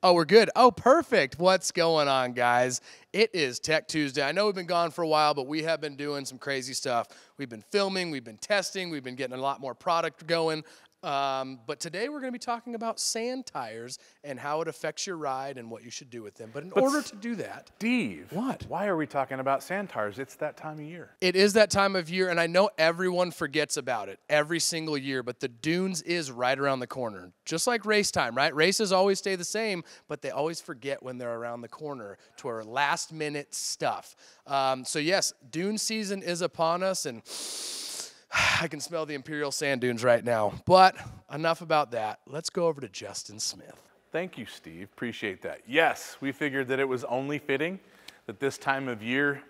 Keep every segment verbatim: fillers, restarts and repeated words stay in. Oh, we're good. Oh, perfect. What's going on, guys? It is Tech Tuesday. I know we've been gone for a while, but we have been doing some crazy stuff. We've been filming, we've been testing, we've been getting a lot more product going. Um, but today we're going to be talking about sand tires and how it affects your ride and what you should do with them. But in but order to do that... Steve, what? Why are we talking about sand tires? It's that time of year. It is that time of year, and I know everyone forgets about it every single year, but the dunes is right around the corner. Just like race time, right? Races always stay the same, but they always forget when they're around the corner to our last-minute stuff. Um, so, yes, dune season is upon us, and... I can smell the Imperial sand dunes right now, but enough about that. Let's go over to Justin Smith. Thank you, Steve. Appreciate that. Yes, we figured that it was only fitting that this time of year,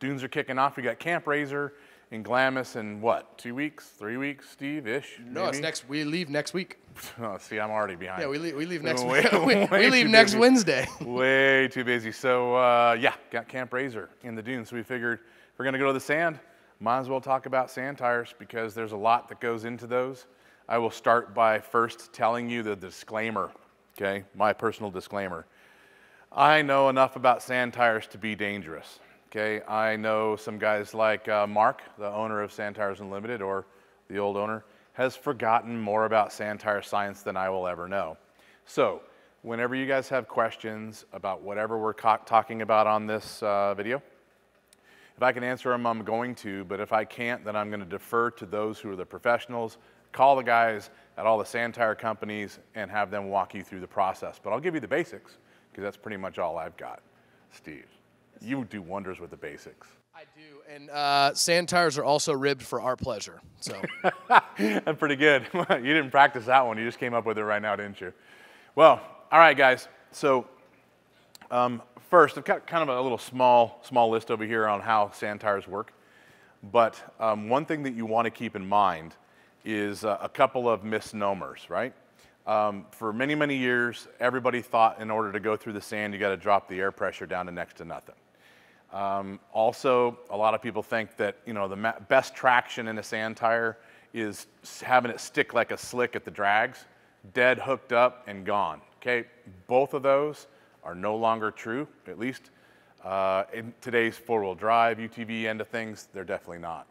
dunes are kicking off. We got Camp Razor and Glamis in what, two weeks, three weeks, Steve-ish? No, maybe? It's next. We leave next week. Oh, see, I'm already behind. Yeah, we leave, we leave next way, way we, we leave next busy. Wednesday. Way too busy. So, uh, yeah, got Camp Razor in the dunes. So we figured if we're going to go to the sand, might as well talk about sand tires because there's a lot that goes into those. I will start by first telling you the disclaimer, okay? My personal disclaimer. I know enough about sand tires to be dangerous, okay? I know some guys like uh, Mark, the owner of Sand Tires Unlimited, or the old owner, has forgotten more about sand tire science than I will ever know. So whenever you guys have questions about whatever we're talking about on this uh, video, if I can answer them, I'm going to, but if I can't, then I'm going to defer to those who are the professionals. Call the guys at all the sand tire companies and have them walk you through the process. But I'll give you the basics because that's pretty much all I've got. Steve, you do wonders with the basics. I do, and uh, sand tires are also ribbed for our pleasure. So that's pretty good. You didn't practice that one. You just came up with it right now, didn't you? Well, all right, guys. So. Um, First, I've got kind of a little small, small list over here on how sand tires work. But um, one thing that you want to keep in mind is uh, a couple of misnomers, right? Um, for many, many years, everybody thought in order to go through the sand, you got to drop the air pressure down to next to nothing. Um, also, a lot of people think that, you know, the ma best traction in a sand tire is having it stick like a slick at the drags, dead, hooked up, and gone. Okay, both of those are no longer true, at least uh, in today's four-wheel drive, U T V end of things, they're definitely not.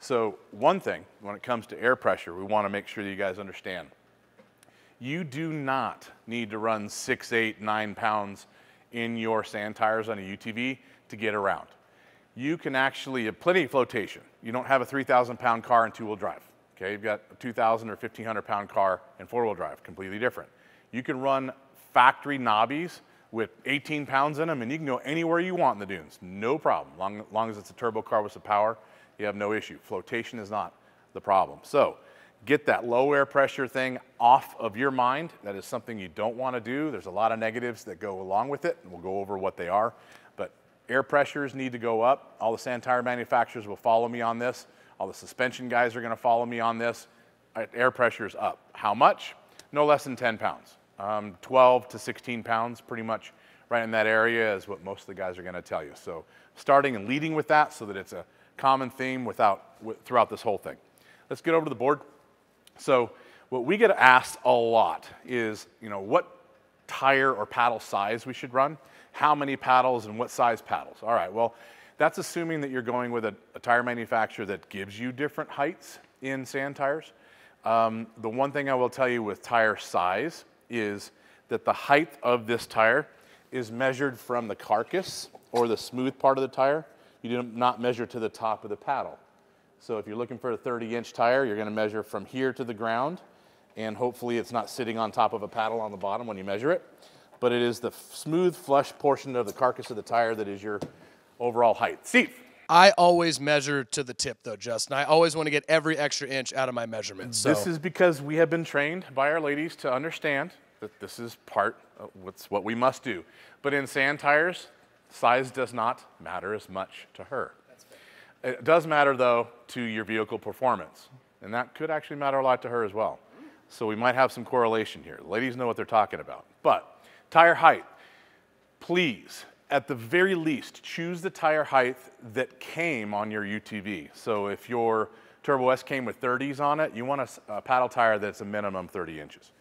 So one thing, when it comes to air pressure, we want to make sure that you guys understand. You do not need to run six, eight, nine pounds in your sand tires on a U T V to get around. You can actually have plenty of flotation. You don't have a three thousand pound car in two-wheel drive. Okay, you've got a two thousand or fifteen hundred pound car in four-wheel drive, completely different. You can run factory knobbies with eighteen pounds in them, and you can go anywhere you want in the dunes, no problem. Long, long as it's a turbo car with some power, you have no issue. Flotation is not the problem. So get that low air pressure thing off of your mind. That is something you don't want to do. There's a lot of negatives that go along with it, and we'll go over what they are. But air pressures need to go up. All the sand tire manufacturers will follow me on this. All the suspension guys are going to follow me on this. Air pressure is up. How much? No less than ten pounds. Um, twelve to sixteen pounds, pretty much right in that area is what most of the guys are going to tell you. So starting and leading with that so that it's a common theme without, throughout this whole thing. Let's get over to the board. So what we get asked a lot is, you know, what tire or paddle size we should run, how many paddles and what size paddles. All right, well, that's assuming that you're going with a, a tire manufacturer that gives you different heights in sand tires. Um, the one thing I will tell you with tire size is that the height of this tire is measured from the carcass or the smooth part of the tire. You do not measure to the top of the paddle. So if you're looking for a thirty inch tire, you're going to measure from here to the ground, and hopefully it's not sitting on top of a paddle on the bottom when you measure it. But it is the smooth, flush portion of the carcass of the tire that is your overall height. Steve. I always measure to the tip, though, Justin. I always want to get every extra inch out of my measurements. So. This is because we have been trained by our ladies to understand that this is part of what's what we must do. But in sand tires, size does not matter as much to her. That's fair. It does matter, though, to your vehicle performance. And that could actually matter a lot to her as well. So we might have some correlation here. Ladies know what they're talking about. But tire height, please. at the very least, choose the tire height that came on your U T V. So if your Turbo S came with thirties on it, you want a, a paddle tire that's a minimum thirty inches.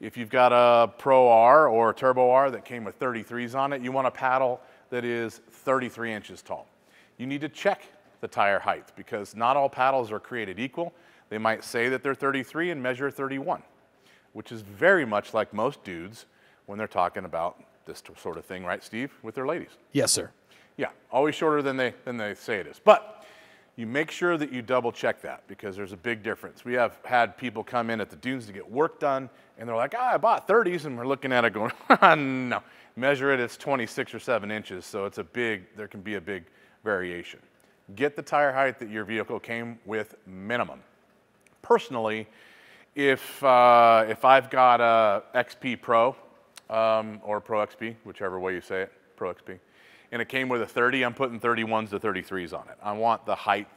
If you've got a Pro R or a Turbo R that came with thirty-threes on it, you want a paddle that is thirty-three inches tall. You need to check the tire height because not all paddles are created equal. They might say that they're thirty-three and measure thirty-one, which is very much like most dudes when they're talking about this sort of thing, right, Steve, with their ladies? Yes, sir. Yeah, always shorter than they, than they say it is. But you make sure that you double check that because there's a big difference. We have had people come in at the dunes to get work done and they're like, ah, I bought thirties, and we're looking at it going, no. Measure it, it's twenty-six or seven inches, so it's a big, there can be a big variation. Get the tire height that your vehicle came with minimum. Personally, if, uh, if I've got a X P Pro, Um, or Pro X P, whichever way you say it, Pro X P. And it came with a thirty, I'm putting thirty-ones to thirty-threes on it. I want the height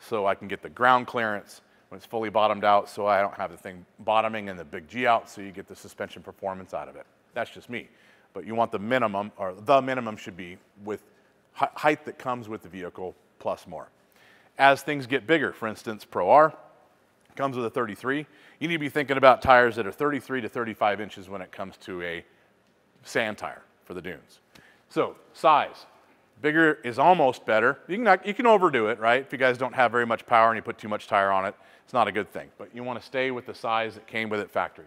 so I can get the ground clearance when it's fully bottomed out so I don't have the thing bottoming and the big G out so you get the suspension performance out of it. That's just me. But you want the minimum, or the minimum should be with height that comes with the vehicle plus more. As things get bigger, for instance, Pro R comes with a thirty-three. You need to be thinking about tires that are thirty-three to thirty-five inches when it comes to a sand tire for the dunes. So size, bigger is almost better. You can, not, you can overdo it, right? If you guys don't have very much power and you put too much tire on it, it's not a good thing. But you want to stay with the size that came with it factory.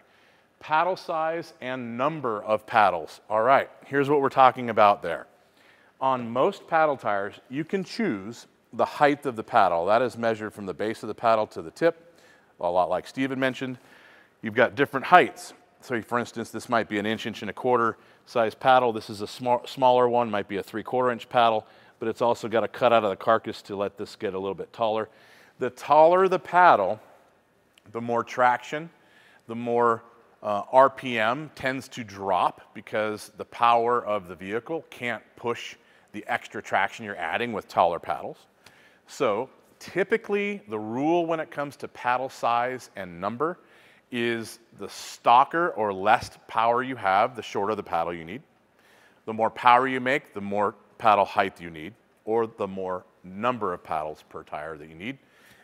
Paddle size and number of paddles. All right, here's what we're talking about there. On most paddle tires, you can choose the height of the paddle. That is measured from the base of the paddle to the tip. A lot like Steve had mentioned, you've got different heights. So for instance, this might be an inch, inch and a quarter size paddle. This is a sm smaller one, might be a three quarter inch paddle, but it's also got a cut out of the carcass to let this get a little bit taller. The taller the paddle, the more traction, the more uh, R P M tends to drop because the power of the vehicle can't push the extra traction you're adding with taller paddles. So typically, the rule when it comes to paddle size and number is the stocker or less power you have, the shorter the paddle you need. The more power you make, the more paddle height you need, or the more number of paddles per tire that you need.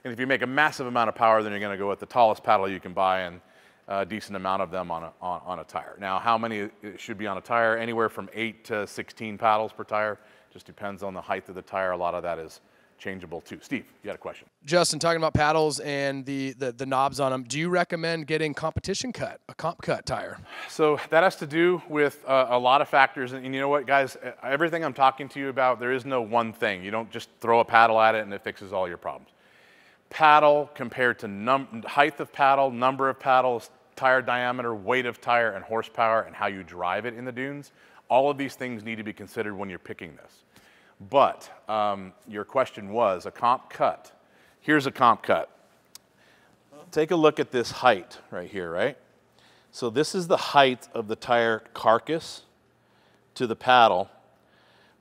And if you make a massive amount of power, then you're going to go with the tallest paddle you can buy and a decent amount of them on a, on, on a tire. Now, how many should be on a tire? Anywhere from eight to sixteen paddles per tire. Just depends on the height of the tire. A lot of that is changeable too. Steve, you got a question? Justin, talking about paddles and the, the, the knobs on them, do you recommend getting competition cut, a comp cut tire? So that has to do with uh, a lot of factors. And you know what, guys, everything I'm talking to you about, there is no one thing. You don't just throw a paddle at it and it fixes all your problems. Paddle compared to num height of paddle, number of paddles, tire diameter, weight of tire, and horsepower, and how you drive it in the dunes. All of these things need to be considered when you're picking this. But um, your question was a comp cut. Here's a comp cut. Take a look at this height right here, right? So this is the height of the tire carcass to the paddle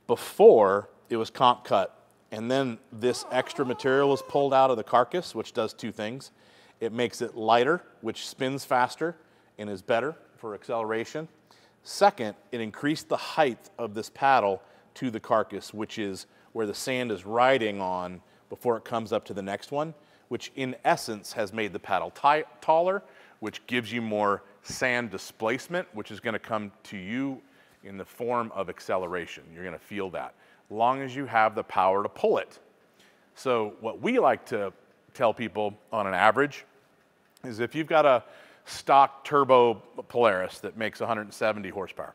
before it was comp cut. And then this extra material was pulled out of the carcass, which does two things. It makes it lighter, which spins faster and is better for acceleration. Second, it increased the height of this paddle to the carcass, which is where the sand is riding on before it comes up to the next one, which in essence has made the paddle taller, which gives you more sand displacement, which is going to come to you in the form of acceleration. You're going to feel that, long as you have the power to pull it. So what we like to tell people on an average is if you've got a stock turbo Polaris that makes one hundred seventy horsepower,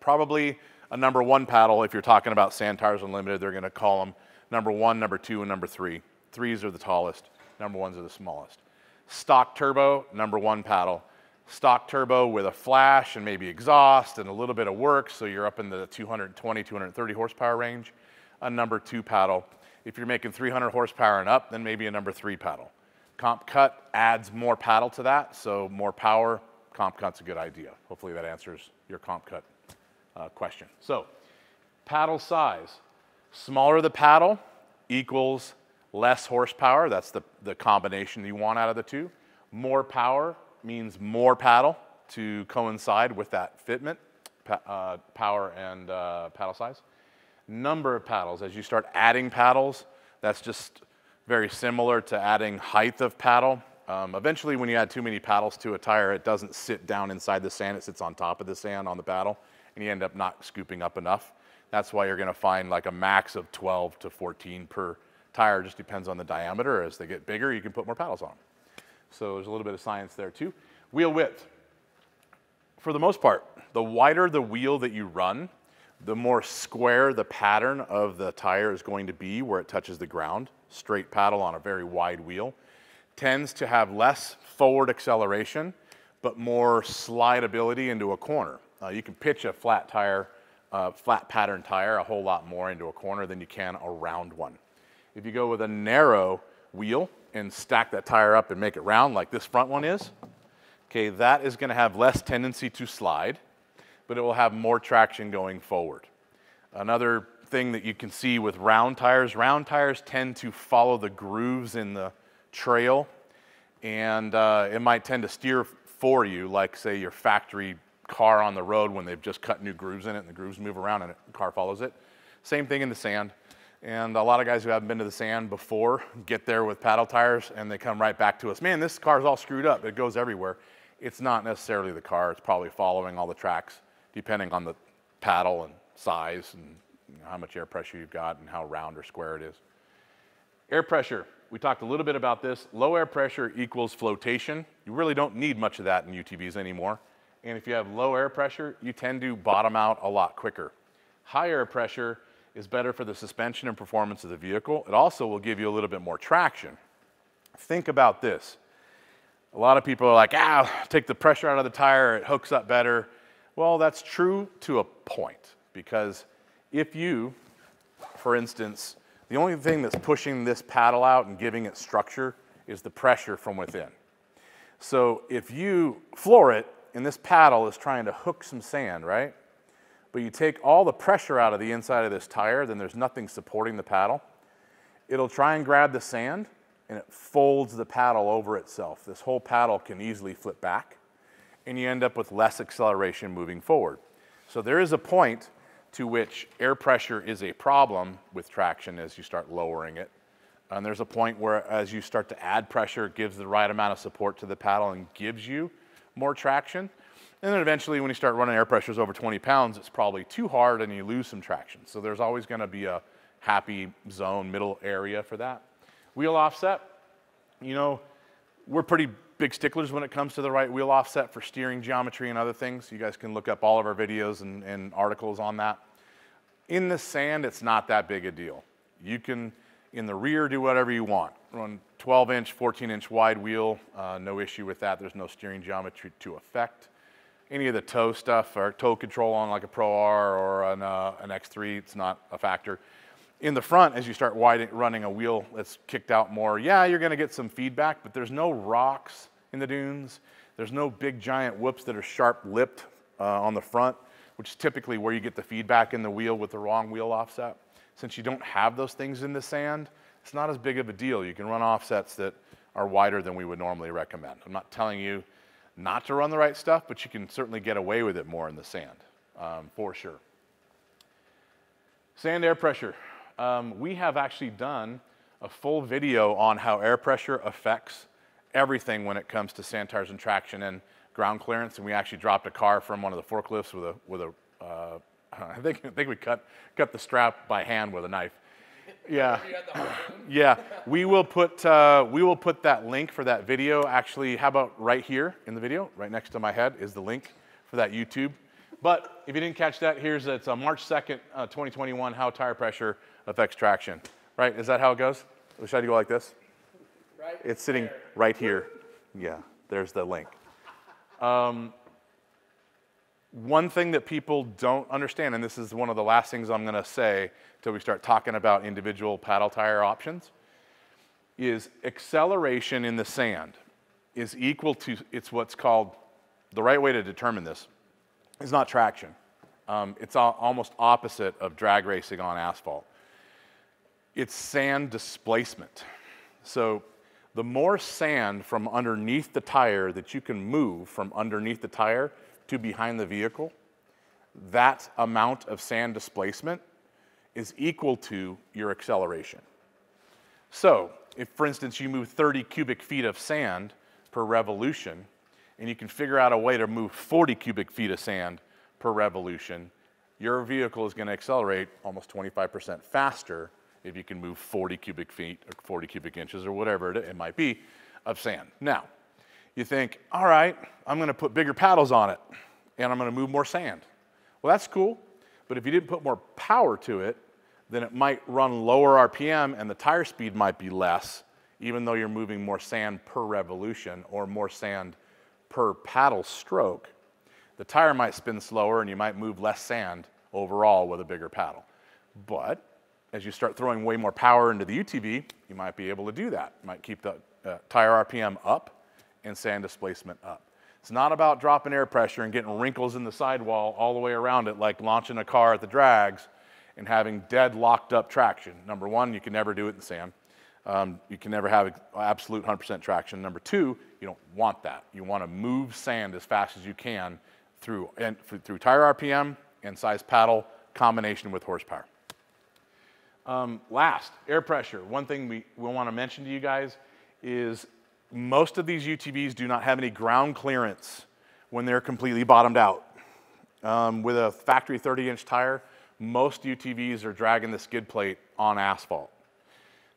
probably a number one paddle, if you're talking about Sand Tires Unlimited, they're going to call them number one, number two, and number three. Threes are the tallest. Number ones are the smallest. Stock turbo, number one paddle. Stock turbo with a flash and maybe exhaust and a little bit of work, so you're up in the two hundred twenty, two hundred thirty horsepower range. A number two paddle. If you're making three hundred horsepower and up, then maybe a number three paddle. Comp cut adds more paddle to that, so more power. Comp cut's a good idea. Hopefully that answers your comp cut Uh, question. So paddle size, smaller the paddle equals less horsepower. That's the, the combination you want out of the two. More power means more paddle to coincide with that fitment uh, power and uh, paddle size. Number of paddles, as you start adding paddles, that's just very similar to adding height of paddle. Um, eventually, when you add too many paddles to a tire, it doesn't sit down inside the sand, it sits on top of the sand on the paddle, and you end up not scooping up enough. That's why you're gonna find like a max of twelve to fourteen per tire, just depends on the diameter. As they get bigger, you can put more paddles on them. So there's a little bit of science there too. Wheel width. For the most part, the wider the wheel that you run, the more square the pattern of the tire is going to be where it touches the ground. Straight paddle on a very wide wheel tends to have less forward acceleration, but more slideability into a corner. Uh, you can pitch a flat tire, uh, flat pattern tire a whole lot more into a corner than you can around one. If you go with a narrow wheel and stack that tire up and make it round like this front one is, okay, that is gonna have less tendency to slide, but it will have more traction going forward. Another thing that you can see with round tires, round tires tend to follow the grooves in the trail, and uh, it might tend to steer for you, like say your factory car on the road when they've just cut new grooves in it and the grooves move around and the car follows it. Same thing in the sand. And a lot of guys who haven't been to the sand before get there with paddle tires and they come right back to us. Man, this car's all screwed up. It goes everywhere. It's not necessarily the car. It's probably following all the tracks, depending on the paddle and size and you know, how much air pressure you've got and how round or square it is. Air pressure. We talked a little bit about this. Low air pressure equals flotation. You really don't need much of that in U T Vs anymore. And if you have low air pressure, you tend to bottom out a lot quicker. High air pressure is better for the suspension and performance of the vehicle. It also will give you a little bit more traction. Think about this. A lot of people are like, ah, take the pressure out of the tire, it hooks up better. Well, that's true to a point, because if you, for instance, the only thing that's pushing this paddle out and giving it structure is the pressure from within. So if you floor it, and this paddle is trying to hook some sand, right? But you take all the pressure out of the inside of this tire, then there's nothing supporting the paddle. It'll try and grab the sand and it folds the paddle over itself. This whole paddle can easily flip back and you end up with less acceleration moving forward. So there is a point to which air pressure is a problem with traction as you start lowering it. And there's a point where as you start to add pressure, it gives the right amount of support to the paddle and gives you more traction. And then eventually when you start running air pressures over twenty pounds, it's probably too hard and you lose some traction. So there's always gonna be a happy zone, middle area for that. Wheel offset, you know, we're pretty big sticklers when it comes to the right wheel offset for steering geometry and other things. You guys can look up all of our videos and, and articles on that. In the sand, it's not that big a deal. You can, in the rear, do whatever you want. Run twelve inch, fourteen inch wide wheel, uh, no issue with that. There's no steering geometry to affect. Any of the tow stuff or tow control on like a Pro R or an, uh, an X three, it's not a factor. In the front, as you start wide running a wheel that's kicked out more, yeah, you're gonna get some feedback, but there's no rocks in the dunes. There's no big giant whoops that are sharp-lipped uh, on the front, which is typically where you get the feedback in the wheel with the wrong wheel offset. Since you don't have those things in the sand, it's not as big of a deal. You can run offsets that are wider than we would normally recommend. I'm not telling you not to run the right stuff, but you can certainly get away with it more in the sand, um, for sure. Sand air pressure. Um, we have actually done a full video on how air pressure affects everything when it comes to sand tires and traction and ground clearance, and we actually dropped a car from one of the forklifts with a, with a uh, I think, I think we cut, cut the strap by hand with a knife. Yeah, yeah. We will put uh, we will put that link for that video. Actually, how about right here in the video, right next to my head is the link for that YouTube. But if you didn't catch that, here's it's uh, March second, uh, twenty twenty-one. How tire pressure affects traction. Right? Is that how it goes? Or should I go like this? Right. It's sitting there. Right here. Yeah. There's the link. Um, One thing that people don't understand, and this is one of the last things I'm going to say till we start talking about individual paddle tire options, is acceleration in the sand is equal to, it's what's called, the right way to determine this is not traction. Um, it's all, almost opposite of drag racing on asphalt. It's sand displacement. So the more sand from underneath the tire that you can move from underneath the tire to behind the vehicle, that amount of sand displacement is equal to your acceleration. So if, for instance, you move thirty cubic feet of sand per revolution, and you can figure out a way to move forty cubic feet of sand per revolution, your vehicle is going to accelerate almost twenty-five percent faster if you can move forty cubic feet or forty cubic inches or whatever it might be of sand. Now, you think, all right, I'm going to put bigger paddles on it, and I'm going to move more sand. Well, that's cool, but if you didn't put more power to it, then it might run lower R P M and the tire speed might be less, even though you're moving more sand per revolution or more sand per paddle stroke. The tire might spin slower and you might move less sand overall with a bigger paddle. But as you start throwing way more power into the U T V, you might be able to do that. You might keep the uh, tire R P M up and sand displacement up. It's not about dropping air pressure and getting wrinkles in the sidewall all the way around it like launching a car at the drags and having dead locked up traction. Number one, you can never do it in sand. Um, you can never have absolute one hundred percent traction. Number two, you don't want that. You want to move sand as fast as you can through, and, through tire R P M and size paddle combination with horsepower. Um, last, air pressure. One thing we, we want to mention to you guys is most of these U T Vs do not have any ground clearance when they're completely bottomed out. Um, with a factory thirty inch tire, most U T Vs are dragging the skid plate on asphalt.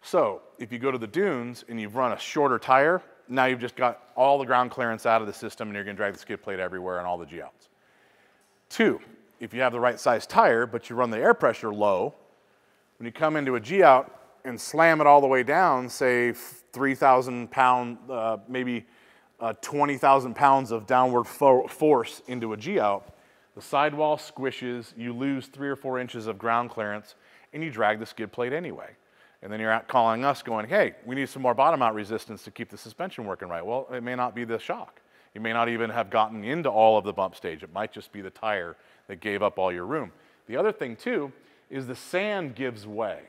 So if you go to the dunes and you've run a shorter tire, now you've just got all the ground clearance out of the system and you're gonna drag the skid plate everywhere and all the G outs. Two, if you have the right size tire, but you run the air pressure low, when you come into a G out and slam it all the way down, say three thousand pound, uh, maybe uh, twenty thousand pounds of downward fo force into a G out, the sidewall squishes, you lose three or four inches of ground clearance, and you drag the skid plate anyway. And then you're out calling us going, hey, we need some more bottom out resistance to keep the suspension working right. Well, it may not be the shock. You may not even have gotten into all of the bump stage. It might just be the tire that gave up all your room. The other thing too is the sand gives way.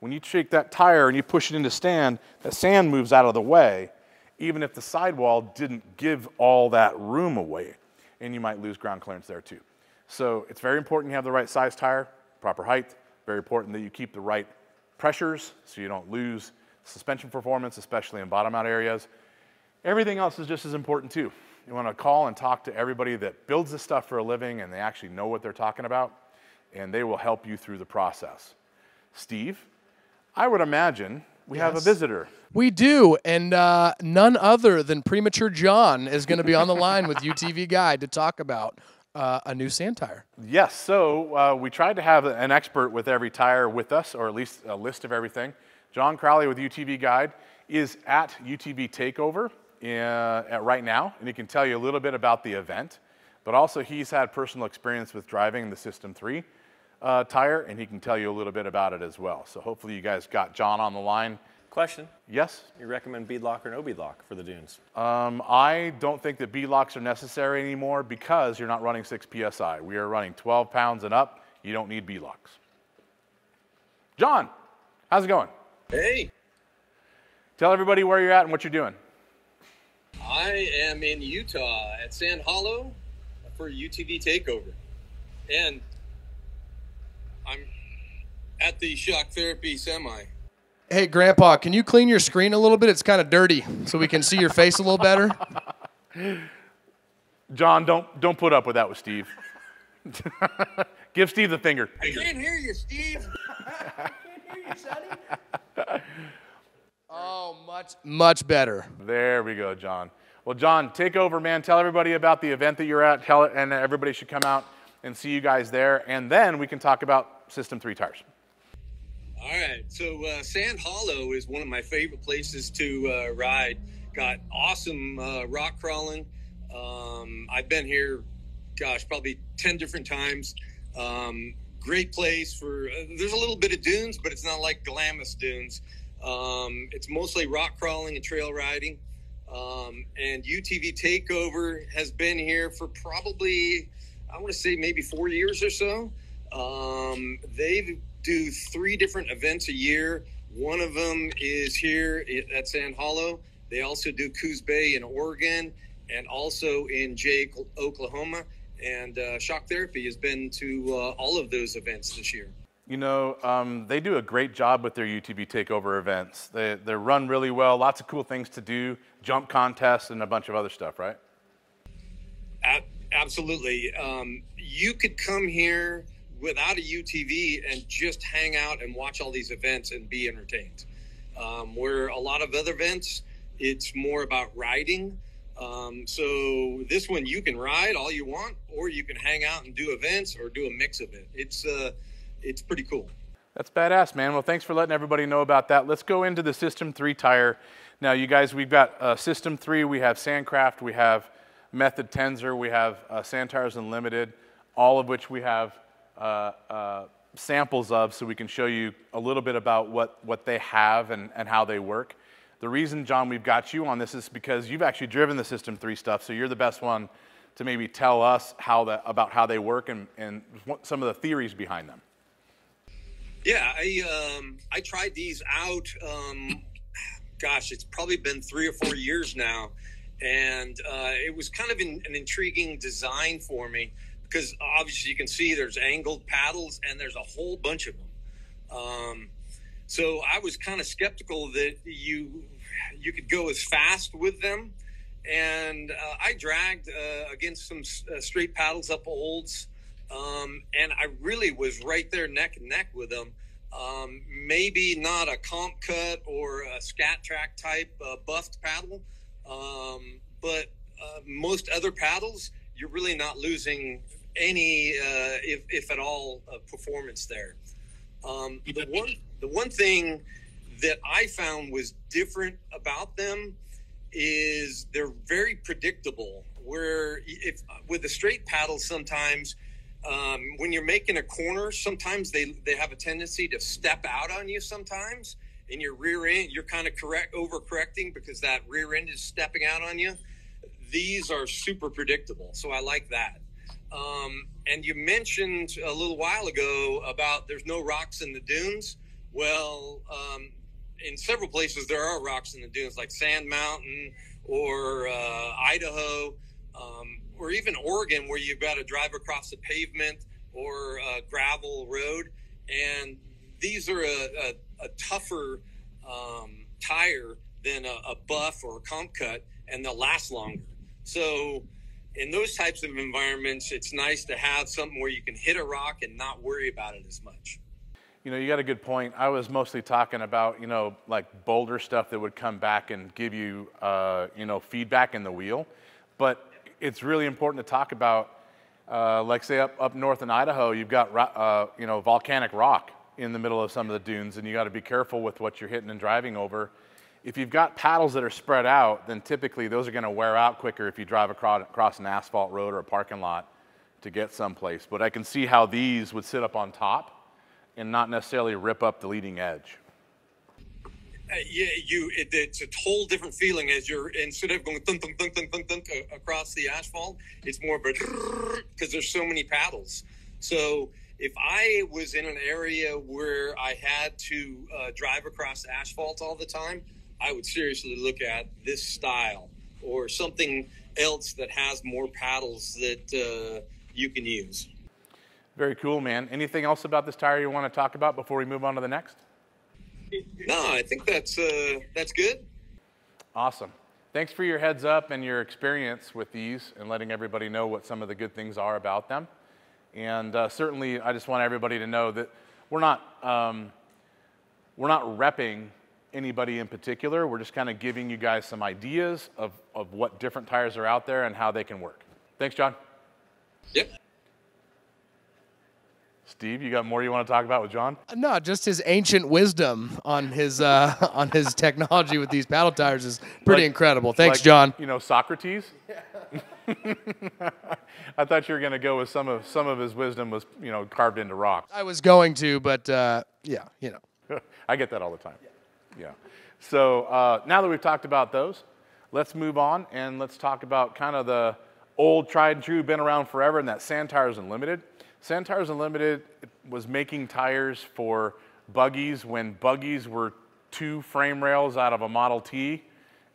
When you shake that tire and you push it into stand, that sand moves out of the way, even if the sidewall didn't give all that room away. And you might lose ground clearance there too. So it's very important you have the right size tire, proper height, very important that you keep the right pressures so you don't lose suspension performance, especially in bottom out areas. Everything else is just as important too. You wanna call and talk to everybody that builds this stuff for a living and they actually know what they're talking about, and they will help you through the process. Steve, I would imagine we yes. have a visitor. We do, and uh, none other than Premature John is going to be on the line with U T V Guide to talk about uh, a new sand tire. Yes, so uh, we tried to have an expert with every tire with us, or at least a list of everything. John Crowley with U T V Guide is at U T V Takeover in, at right now, and he can tell you a little bit about the event, but also he's had personal experience with driving the System three. Uh, tire, and he can tell you a little bit about it as well. So hopefully you guys got John on the line. Question. Yes? You recommend bead lock or no bead lock for the dunes? Um, I don't think that bead locks are necessary anymore because you're not running six P S I. We are running twelve pounds and up. You don't need bead locks. John, how's it going? Hey. Tell everybody where you're at and what you're doing. I am in Utah at Sand Hollow for U T V Takeover. And I'm at the Shock Therapy semi. Hey, Grandpa, can you clean your screen a little bit? It's kind of dirty, so we can see your face a little better. John, don't don't put up with that with Steve. Give Steve the finger. I can't hear you, Steve. I can't hear you, sonny. Oh, much, much better. There we go, John. Well, John, take over, man. Tell everybody about the event that you're at, tell it, and everybody should come out and see you guys there, and then we can talk about System three tires. All right, so uh, Sand Hollow is one of my favorite places to uh, ride. Got awesome uh, rock crawling. Um, I've been here, gosh, probably ten different times. Um, great place for, uh, there's a little bit of dunes, but it's not like Glamis dunes. Um, it's mostly rock crawling and trail riding. Um, and U T V Takeover has been here for probably, I want to say maybe four years or so. Um, they do three different events a year. One of them is here at Sand Hollow. They also do Coos Bay in Oregon and also in Jay, Oklahoma. and uh, Shock Therapy has been to uh, all of those events this year. You know, um, they do a great job with their U T V Takeover events. They, they're run really well, lots of cool things to do, jump contests and a bunch of other stuff, right? At, absolutely. Um, you could come here without a U T V and just hang out and watch all these events and be entertained. Um, where a lot of other events, it's more about riding. Um, so this one, you can ride all you want, or you can hang out and do events or do a mix of it. It's uh, it's pretty cool. That's badass, man. Well, thanks for letting everybody know about that. Let's go into the System three tire. Now, you guys, we've got uh, System three, we have Sandcraft, we have Method Tensor, we have uh, Sand Tires Unlimited, all of which we have uh, uh, samples of, so we can show you a little bit about what, what they have and, and how they work. The reason, John, we've got you on this is because you've actually driven the System three stuff, so you're the best one to maybe tell us how that, about how they work and, and what, some of the theories behind them. Yeah, I, um, I tried these out, um, gosh, it's probably been three or four years now, and uh, it was kind of in, an intriguing design for me because obviously you can see there's angled paddles and there's a whole bunch of them. Um, so I was kind of skeptical that you you could go as fast with them, and uh, I dragged uh, against some uh, straight paddles up olds, um, and I really was right there neck and neck with them. Um, maybe not a comp cut or a scat track type uh, buffed paddle, um, but uh, most other paddles, you're really not losing any, uh, if, if at all, uh, performance there. Um, the one the one thing that I found was different about them is they're very predictable. Where if with a straight paddle, sometimes um, when you're making a corner, sometimes they they have a tendency to step out on you. Sometimes in your rear end, you're kind of correct overcorrecting because that rear end is stepping out on you. These are super predictable, so I like that. Um, and you mentioned a little while ago about there's no rocks in the dunes. Well, um, in several places there are rocks in the dunes, like Sand Mountain or uh, Idaho, um, or even Oregon, where you've got to drive across the pavement or a gravel road. And these are a, a, a tougher um, tire than a, a buff or a comp cut, and they'll last longer. So in those types of environments, it's nice to have something where you can hit a rock and not worry about it as much. You know, you got a good point. I was mostly talking about, you know, like boulder stuff that would come back and give you, uh, you know, feedback in the wheel. But it's really important to talk about, uh, like say up, up north in Idaho, you've got, uh, you know, volcanic rock in the middle of some of the dunes, and you got to be careful with what you're hitting and driving over. If you've got paddles that are spread out, then typically those are going to wear out quicker if you drive across an asphalt road or a parking lot to get someplace. But I can see how these would sit up on top and not necessarily rip up the leading edge. Uh, yeah, you. It, it's a whole different feeling as you're, instead of going thunk, thunk, thunk, thunk, thunk, thunk across the asphalt, it's more of a because there's so many paddles. So if I was in an area where I had to uh, drive across asphalt all the time, I would seriously look at this style or something else that has more paddles that uh, you can use. Very cool, man. Anything else about this tire you want to talk about before we move on to the next? No, I think that's, uh, that's good. Awesome. Thanks for your heads up and your experience with these and letting everybody know what some of the good things are about them. And uh, certainly I just want everybody to know that we're not, um, we're not repping anybody in particular. We're just kind of giving you guys some ideas of, of what different tires are out there and how they can work. Thanks, John. Yep. Steve, you got more you want to talk about with John? No, just his ancient wisdom on his uh, on his technology with these paddle tires is pretty like, incredible. Thanks, like, John. You know, Socrates. Yeah. I thought you were going to go with some of some of his wisdom was, you know, carved into rocks. I was going to, but uh, yeah, you know. I get that all the time. Yeah. Yeah. So uh, now that we've talked about those, let's move on and let's talk about kind of the old tried and true, been around forever, and that Sand Tires Unlimited. Sand Tires Unlimited was making tires for buggies when buggies were two frame rails out of a Model T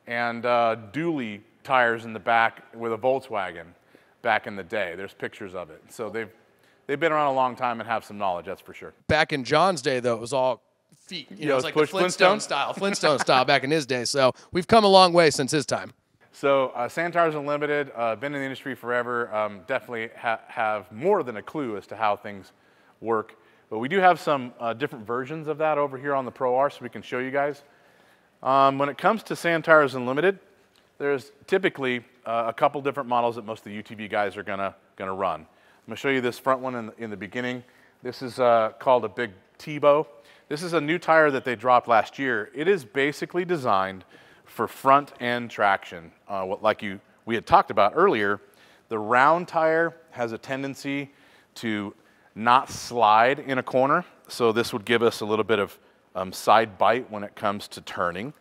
and uh, dually tires in the back with a Volkswagen. back in the day. There's pictures of it. So they've, they've been around a long time and have some knowledge, that's for sure. Back in John's day, though, it was all feet. You, you know, know, it's like the Flintstone, Flintstone style. Flintstone style back in his day. So we've come a long way since his time. So uh, Sand Tires Unlimited, uh, been in the industry forever, um, definitely ha have more than a clue as to how things work. But we do have some uh, different versions of that over here on the Pro R, so we can show you guys. Um, when it comes to Sand Tires Unlimited, there's typically uh, a couple different models that most of the U T V guys are gonna, gonna run. I'm gonna show you this front one in the, in the beginning. This is uh, called a Big Tebow. This is a new tire that they dropped last year. It is basically designed for front end traction. Uh, what, like you, we had talked about earlier, the round tire has a tendency to not slide in a corner. So this would give us a little bit of um, side bite when it comes to turning.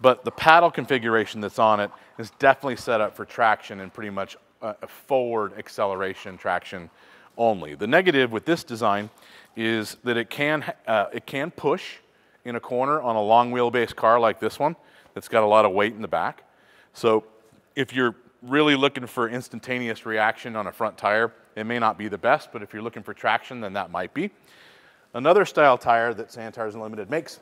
But the paddle configuration that's on it is definitely set up for traction and pretty much uh, a forward acceleration traction only. The negative with this design is that it can, uh, it can push in a corner on a long wheelbase car like this one. It's got a lot of weight in the back. So if you're really looking for instantaneous reaction on a front tire, it may not be the best, but if you're looking for traction, then that might be. Another style tire that Sand Tires Unlimited makes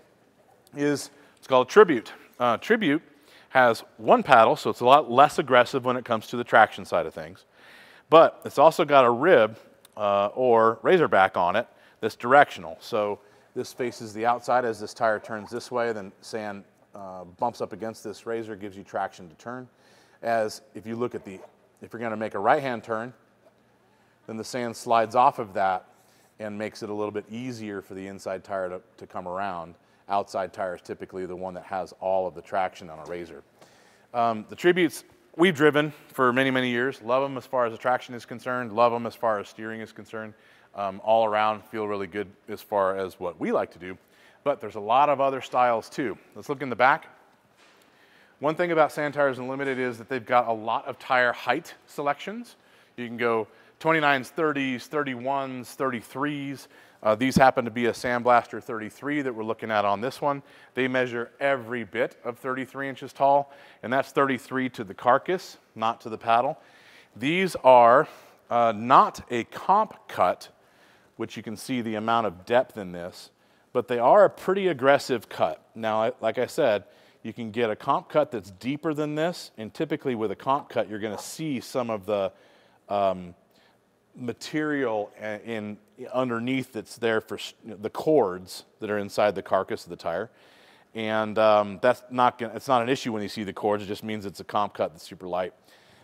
is, it's called Tribute. Uh, Tribute has one paddle, so it's a lot less aggressive when it comes to the traction side of things. But it's also got a rib uh, or razorback on it that's directional. So this faces the outside. As this tire turns this way, then sand Uh, bumps up against this razor, gives you traction to turn. As if you look at the, if you're gonna make a right-hand turn, then the sand slides off of that and makes it a little bit easier for the inside tire to, to come around. Outside tire is typically the one that has all of the traction on a razor. Um, the Tributes we've driven for many, many years. Love them as far as the traction is concerned. Love them as far as steering is concerned. Um, all around feel really good as far as what we like to do. But there's a lot of other styles too. Let's look in the back. One thing about Sand Tires Unlimited is that they've got a lot of tire height selections. You can go twenty-nines, thirties, thirty-ones, thirty-threes. Uh, these happen to be a Sandblaster thirty-three that we're looking at on this one. They measure every bit of thirty-three inches tall, and that's thirty-three to the carcass, not to the paddle. These are uh, not a comp cut, which you can see the amount of depth in this, but they are a pretty aggressive cut. Now, like I said, you can get a comp cut that's deeper than this, and typically with a comp cut, you're gonna see some of the um, material in, in underneath that's there for you know, the cords that are inside the carcass of the tire. And um, that's not gonna, it's not an issue when you see the cords, it just means it's a comp cut that's super light.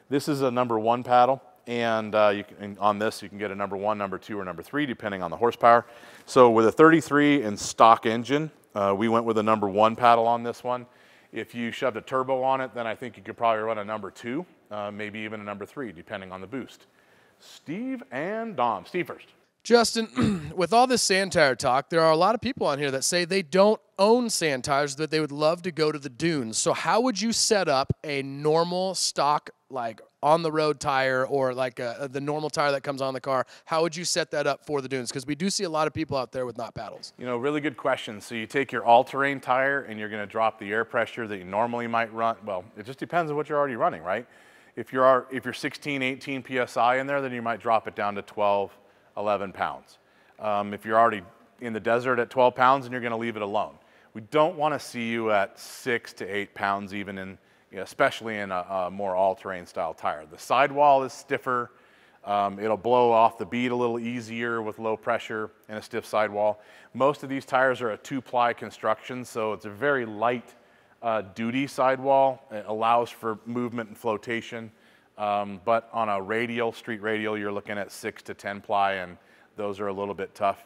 This is a number one paddle. And, uh, you can, and on this, you can get a number one, number two, or number three, depending on the horsepower. So with a thirty-three and stock engine, uh, we went with a number one paddle on this one. If you shoved a turbo on it, then I think you could probably run a number two, uh, maybe even a number three, depending on the boost. Steve and Dom. Steve first. Justin, with all this sand tire talk, there are a lot of people on here that say they don't own sand tires, that they would love to go to the dunes. So how would you set up a normal stock, like, on the road tire or like a, the normal tire that comes on the car? How would you set that up for the dunes? Because we do see a lot of people out there with not paddles. You know, really good question. So you take your all-terrain tire and you're gonna drop the air pressure that you normally might run. Well, it just depends on what you're already running, right? If you're, if you're sixteen, eighteen P S I in there, then you might drop it down to twelve, eleven pounds. Um, if you're already in the desert at twelve pounds, then you're gonna leave it alone. We don't wanna see you at six to eight pounds even in, yeah, especially in a, a more all-terrain style tire. The sidewall is stiffer. Um, it'll blow off the bead a little easier with low pressure and a stiff sidewall. Most of these tires are a two-ply construction, so it's a very light uh, duty sidewall. It allows for movement and flotation. Um, but on a radial, street radial, you're looking at six to ten ply, and those are a little bit tough.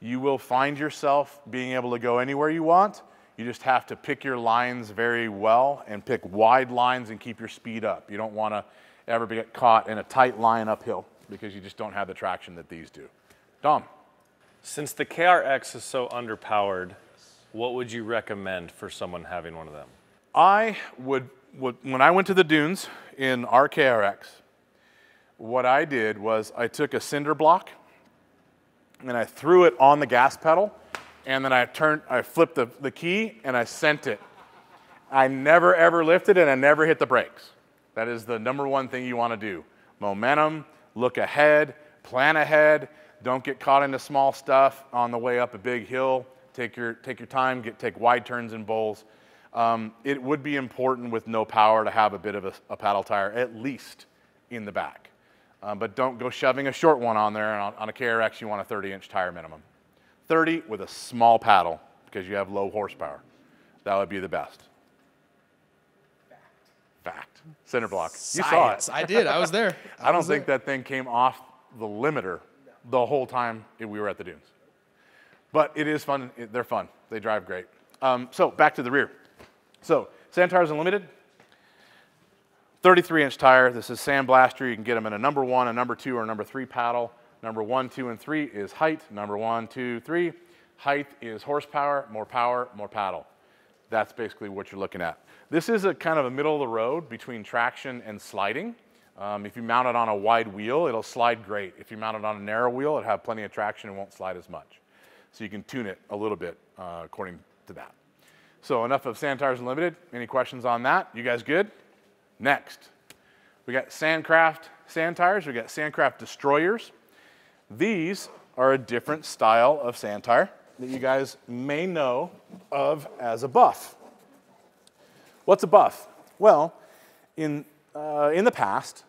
You will find yourself being able to go anywhere you want. You just have to pick your lines very well and pick wide lines and keep your speed up. You don't want to ever get caught in a tight line uphill because you just don't have the traction that these do. Dom. Since the K R X is so underpowered, what would you recommend for someone having one of them? I would, would when I went to the dunes in our K R X, what I did was I took a cinder block and I threw it on the gas pedal. And then I turned, I flipped the, the key and I sent it. I never ever lifted and I never hit the brakes. That is the number one thing you want to do. momentum, look ahead, plan ahead, don't get caught into small stuff on the way up a big hill. Take your, take your time, get, take wide turns and bowls. Um, it would be important with no power to have a bit of a, a paddle tire, at least in the back. Um, but don't go shoving a short one on there. And on, on a K R X, you want a thirty inch tire minimum. thirty with a small paddle because you have low horsepower. That would be the best. Fact. Center block. Science. You saw it. I did. I was there. I, I don't think there. That thing came off the limiter the whole time we were at the dunes. But it is fun. It, they're fun. They drive great. Um, so back to the rear. So Sand Tires Unlimited, thirty-three inch tire. This is Sandblaster. You can get them in a number one, a number two, or a number three paddle. Number one, two, and three is height. Number one, two, three. Height is horsepower, more power, more paddle. That's basically what you're looking at. This is a kind of a middle of the road between traction and sliding. Um, if you mount it on a wide wheel, it'll slide great. If you mount it on a narrow wheel, it'll have plenty of traction and won't slide as much. So you can tune it a little bit uh, according to that. So enough of Sand Tires Unlimited. Any questions on that? You guys good? Next, we got Sandcraft sand tires. We got Sandcraft destroyers. These are a different style of sand tire that you guys may know of as a buff. What's a buff? Well, in, uh, in the past,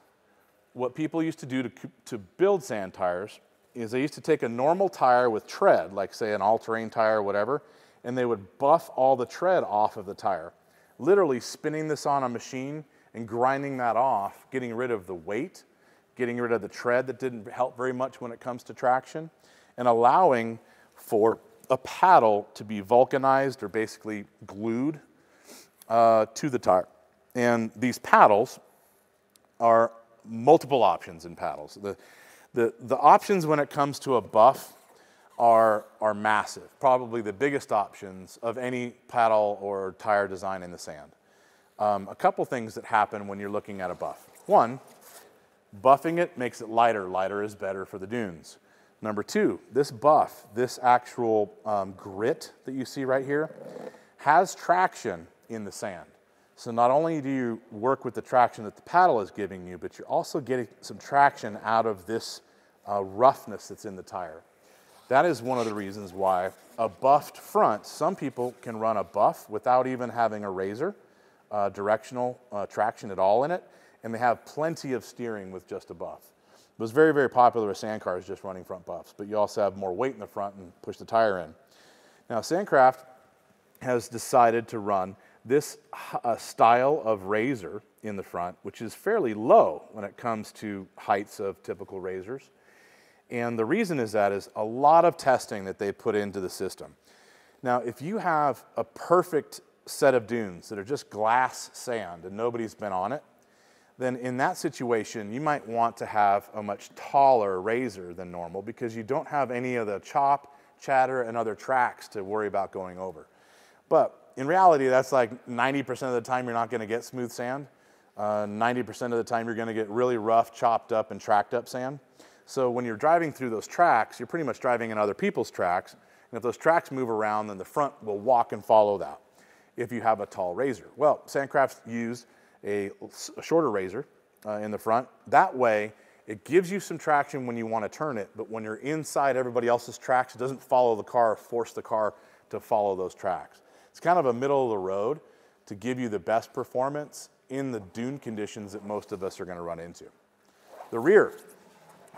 what people used to do to, to build sand tires is they used to take a normal tire with tread, like say an all-terrain tire or whatever, and they would buff all the tread off of the tire, literally spinning this on a machine and grinding that off, getting rid of the weight, getting rid of the tread that didn't help very much when it comes to traction, and allowing for a paddle to be vulcanized or basically glued uh, to the tire. And these paddles are multiple options in paddles. The, the, the options when it comes to a buff are, are massive, probably the biggest options of any paddle or tire design in the sand. Um, a couple things that happen when you're looking at a buff. One, buffing it makes it lighter. Lighter is better for the dunes. Number two, this buff, this actual um, grit that you see right here, has traction in the sand. So not only do you work with the traction that the paddle is giving you, but you're also getting some traction out of this uh, roughness that's in the tire. That is one of the reasons why a buffed front, some people can run a buff without even having a razor, uh, directional uh, traction at all in it, and they have plenty of steering with just a buff. It was very, very popular with sand cars just running front buffs, but you also have more weight in the front and push the tire in. Now, Sandcraft has decided to run this uh, style of razor in the front, which is fairly low when it comes to heights of typical razors. And the reason is that is a lot of testing that they put into the system. Now, if you have a perfect set of dunes that are just glass sand and nobody's been on it, then in that situation, you might want to have a much taller razor than normal because you don't have any of the chop, chatter, and other tracks to worry about going over. But in reality, that's like ninety percent of the time you're not gonna get smooth sand. ninety percent uh, of the time you're gonna get really rough, chopped up, and tracked up sand. So when you're driving through those tracks, you're pretty much driving in other people's tracks. And if those tracks move around, then the front will walk and follow that if you have a tall razor. Well, Sandcraft's used A, a shorter razor uh, in the front. That way, it gives you some traction when you want to turn it, but when you're inside everybody else's tracks, it doesn't follow the car or force the car to follow those tracks. It's kind of a middle of the road to give you the best performance in the dune conditions that most of us are going to run into. The rear.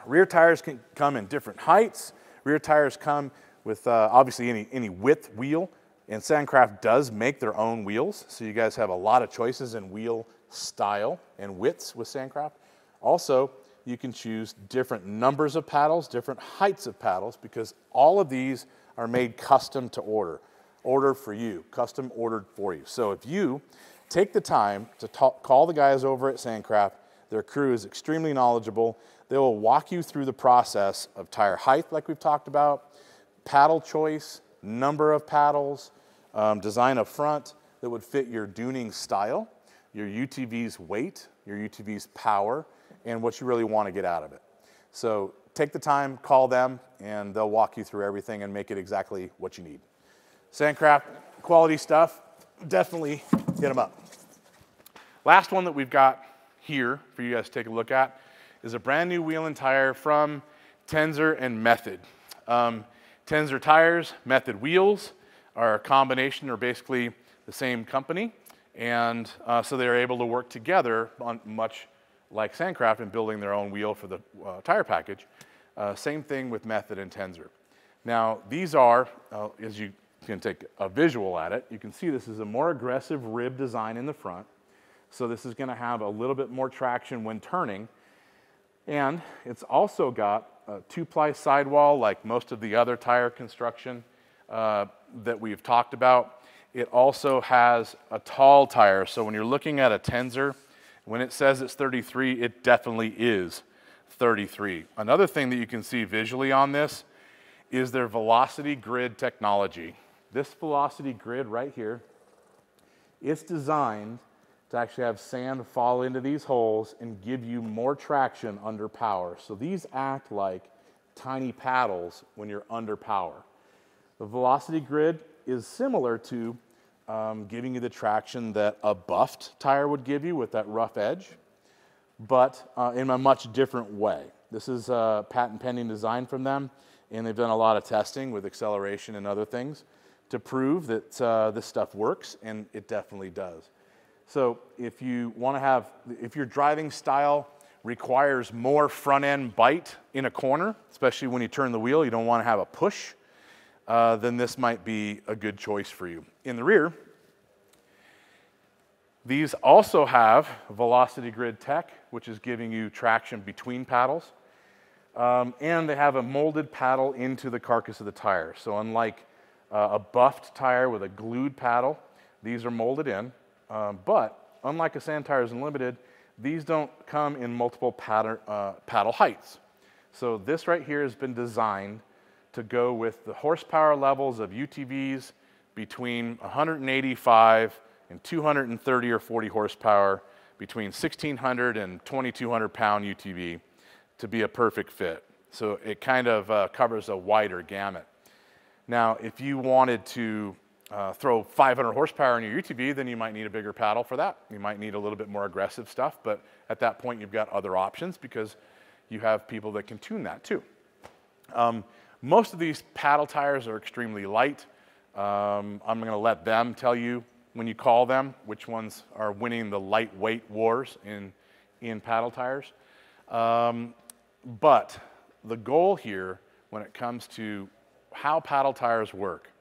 Rear tires can come in different heights. Rear tires come with uh, obviously any, any width wheel. And Sandcraft does make their own wheels, so you guys have a lot of choices in wheel style and widths with Sandcraft. Also, you can choose different numbers of paddles, different heights of paddles, because all of these are made custom to order, order for you, custom ordered for you. So if you take the time to talk, call the guys over at Sandcraft, their crew is extremely knowledgeable. They will walk you through the process of tire height, like we've talked about, paddle choice, number of paddles, Um, design a front that would fit your duning style, your U T V's weight, your U T V's power, and what you really want to get out of it. So take the time, call them, and they'll walk you through everything and make it exactly what you need. Sandcraft, quality stuff, definitely hit them up. Last one that we've got here for you guys to take a look at is a brand new wheel and tire from Tensor and Method. Um, Tensor tires, Method wheels are a combination, or basically the same company, and uh, so they're able to work together on much like Sandcraft in building their own wheel for the uh, tire package. Uh, same thing with Method and Tensor. Now these are, uh, as you can take a visual at it, you can see this is a more aggressive rib design in the front. So this is going to have a little bit more traction when turning. And it's also got a two-ply sidewall like most of the other tire construction uh, that we've talked about. It also has a tall tire. So when you're looking at a Tensor, when it says it's thirty-three, it definitely is thirty-three. Another thing that you can see visually on this is their Velocity Grid technology. This Velocity Grid right here, it's designed to actually have sand fall into these holes and give you more traction under power. So these act like tiny paddles when you're under power. The Velocity Grid is similar to um, giving you the traction that a buffed tire would give you with that rough edge, but uh, in a much different way. This is a patent pending design from them, and they've done a lot of testing with acceleration and other things to prove that uh, this stuff works, and it definitely does. So if you want to have, if your driving style requires more front end bite in a corner, especially when you turn the wheel, you don't want to have a push, uh, then this might be a good choice for you. In the rear, these also have Velocity Grid tech, which is giving you traction between paddles. Um, and they have a molded paddle into the carcass of the tire. So unlike uh, a buffed tire with a glued paddle, these are molded in. Um, but unlike a Sand Tires Unlimited, these don't come in multiple paddle, uh, paddle heights. So this right here has been designed to go with the horsepower levels of U T Vs between one hundred eighty-five and two hundred thirty or forty horsepower, between sixteen hundred and twenty-two hundred pound U T V to be a perfect fit. So it kind of uh, covers a wider gamut. Now, if you wanted to Uh, throw five hundred horsepower in your U T V, then you might need a bigger paddle for that. You might need a little bit more aggressive stuff, but at that point you've got other options because you have people that can tune that too. Um, most of these paddle tires are extremely light. Um, I'm gonna let them tell you when you call them which ones are winning the lightweight wars in, in paddle tires. Um, but the goal here when it comes to how paddle tires work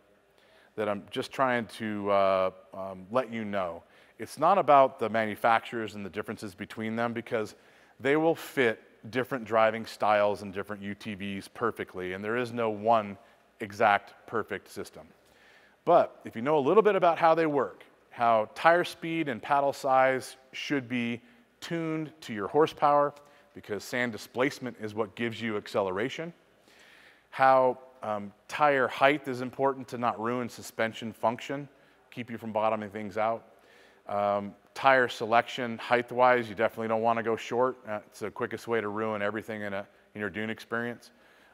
that I'm just trying to uh, um, let you know. It's not about the manufacturers and the differences between them because they will fit different driving styles and different U T Vs perfectly, and there is no one exact perfect system. But if you know a little bit about how they work, how tire speed and paddle size should be tuned to your horsepower because sand displacement is what gives you acceleration, how Um, tire height is important to not ruin suspension function, keep you from bottoming things out. Um, tire selection, height-wise, you definitely don't want to go short. Uh, it's the quickest way to ruin everything in, a, in your dune experience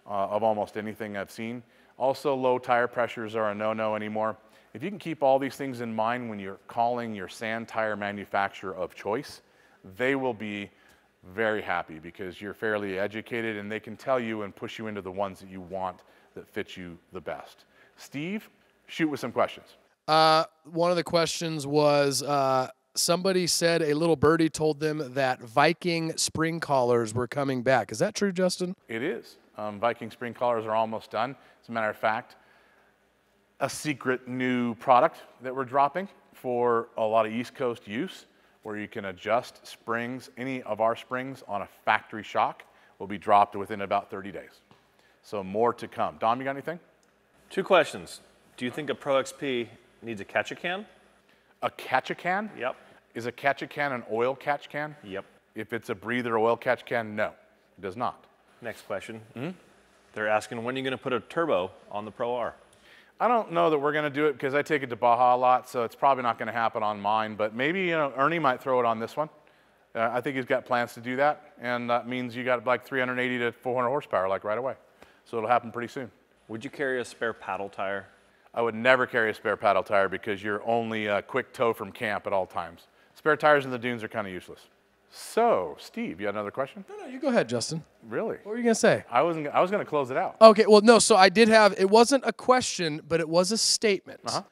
uh, of almost anything I've seen. Also, low tire pressures are a no-no anymore. If you can keep all these things in mind when you're calling your sand tire manufacturer of choice, they will be very happy because you're fairly educated and they can tell you and push you into the ones that you want that fits you the best. Steve, shoot with some questions. Uh, one of the questions was, uh, somebody said a little birdie told them that Viking spring collars were coming back. Is that true, Justin? It is. Um, Viking spring collars are almost done. As a matter of fact, a secret new product that we're dropping for a lot of East Coast use, where you can adjust springs, any of our springs on a factory shock, will be dropped within about thirty days. So more to come. Dom, you got anything? Two questions. Do you think a Pro X P needs a catch a can? A catch a can? Yep. Is a catch a can an oil catch can? Yep. If it's a breather oil catch can, no, it does not. Next question. Mm-hmm. They're asking, when are you going to put a turbo on the Pro R? I don't know that we're going to do it because I take it to Baja a lot, so it's probably not going to happen on mine, but maybe, you know, Ernie might throw it on this one. Uh, I think he's got plans to do that, and that means you got like three hundred eighty to four hundred horsepower, like right away. So it'll happen pretty soon. Would you carry a spare paddle tire? I would never carry a spare paddle tire because you're only a quick tow from camp at all times. Spare tires in the dunes are kind of useless. So, Steve, you had another question? No, no, you go ahead, Justin. Really? What were you going to say? I wasn't, I was going to close it out. Okay, well, no, so I did have, it wasn't a question, but it was a statement. Uh-huh.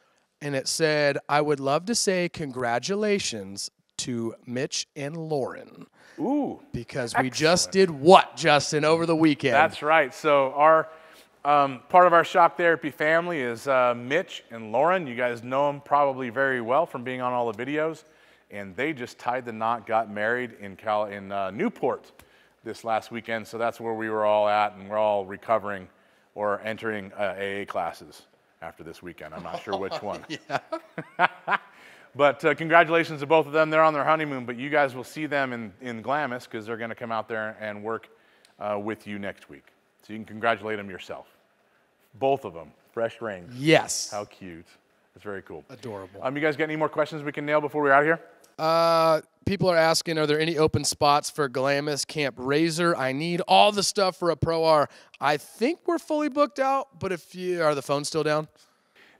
And it said, I would love to say congratulations to Mitch and Lauren. Ooh. Because excellent. We just did what, Justin, over the weekend? That's right. So our um, part of our Shock Therapy family is uh, Mitch and Lauren. You guys know them probably very well from being on all the videos. And they just tied the knot, got married in Cal in uh, Newport this last weekend. So that's where we were all at, and we're all recovering or entering uh, A A classes after this weekend. I'm not sure which one. But uh, congratulations to both of them. They're on their honeymoon, but you guys will see them in, in Glamis because they're going to come out there and work uh, with you next week. So you can congratulate them yourself. Both of them. Fresh rings. Yes. How cute. That's very cool. Adorable. Um, you guys got any more questions we can nail before we're out of here? Uh, people are asking, are there any open spots for Glamis, Camp Razor? I need all the stuff for a Pro R. I think we're fully booked out, but if you are the phones still down?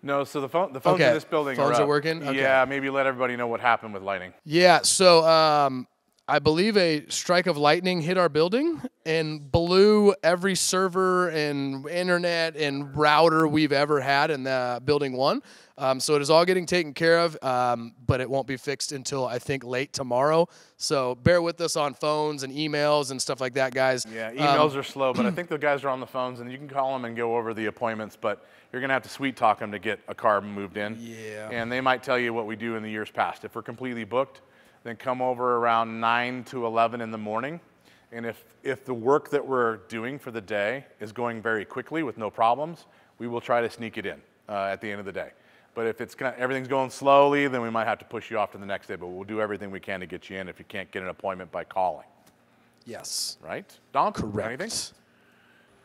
No, so the phone the phones okay. in this building phones are, up. are working. Okay. Yeah, maybe let everybody know what happened with lightning. Yeah, so um, I believe a strike of lightning hit our building and blew every server and internet and router we've ever had in the building one. Um, so it is all getting taken care of, um, but it won't be fixed until, I think, late tomorrow. So bear with us on phones and emails and stuff like that, guys. Yeah, emails um, are slow, but I think the guys are on the phones, and you can call them and go over the appointments, but you're going to have to sweet talk them to get a car moved in. Yeah. And they might tell you what we do in the years past. If we're completely booked, then come over around nine to eleven in the morning. And if, if the work that we're doing for the day is going very quickly with no problems, we will try to sneak it in uh, at the end of the day. But if it's gonna, everything's going slowly, then we might have to push you off to the next day. But we'll do everything we can to get you in if you can't get an appointment by calling. Yes. Right? Dom? Correct. Anything?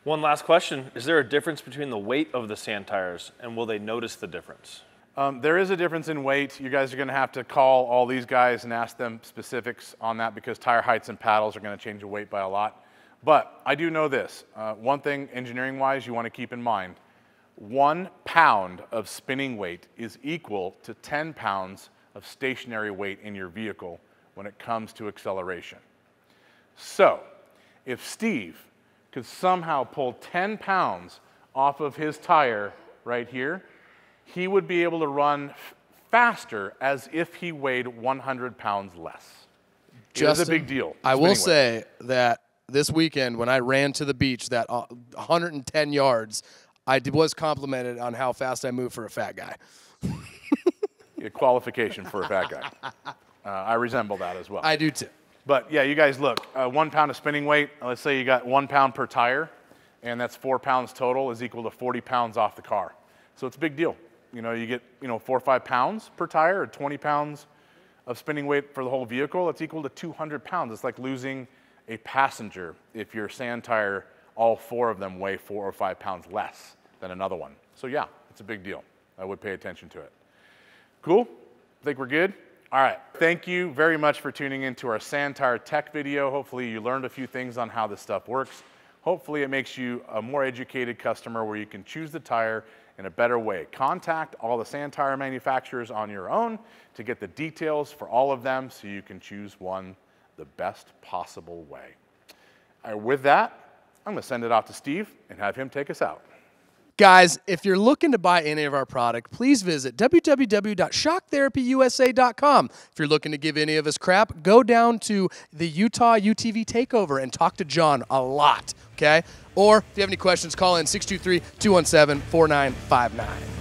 One last question. Is there a difference between the weight of the sand tires, and will they notice the difference? Um, there is a difference in weight. You guys are going to have to call all these guys and ask them specifics on that because tire heights and paddles are going to change the weight by a lot. But I do know this. Uh, one thing engineering-wise you want to keep in mind. One pound of spinning weight is equal to ten pounds of stationary weight in your vehicle when it comes to acceleration. So, if Steve could somehow pull ten pounds off of his tire right here, he would be able to run faster as if he weighed one hundred pounds less. Justin, it is a big deal. I will say that this weekend when I ran to the beach that one hundred ten yards, I was complimented on how fast I moved for a fat guy. Yeah, qualification for a fat guy. Uh, I resemble that as well. I do too. But yeah, you guys look, uh, one pound of spinning weight, let's say you got one pound per tire, and that's four pounds total is equal to forty pounds off the car. So it's a big deal. You know, you get, you know, four or five pounds per tire or twenty pounds of spinning weight for the whole vehicle. It's equal to two hundred pounds. It's like losing a passenger if your sand tire, all four of them weigh four or five pounds less than another one. So yeah, it's a big deal. I would pay attention to it. Cool? Think we're good? All right. Thank you very much for tuning in to our Sand Tire Tech video. Hopefully you learned a few things on how this stuff works. Hopefully it makes you a more educated customer where you can choose the tire in a better way. Contact all the sand tire manufacturers on your own to get the details for all of them so you can choose one the best possible way. All right, with that, I'm going to send it off to Steve and have him take us out. Guys, if you're looking to buy any of our product, please visit w w w dot shock therapy u s a dot com. If you're looking to give any of us crap, go down to the Utah U T V Takeover and talk to John a lot, okay? Or if you have any questions, call in six two three, two one seven, four nine five nine.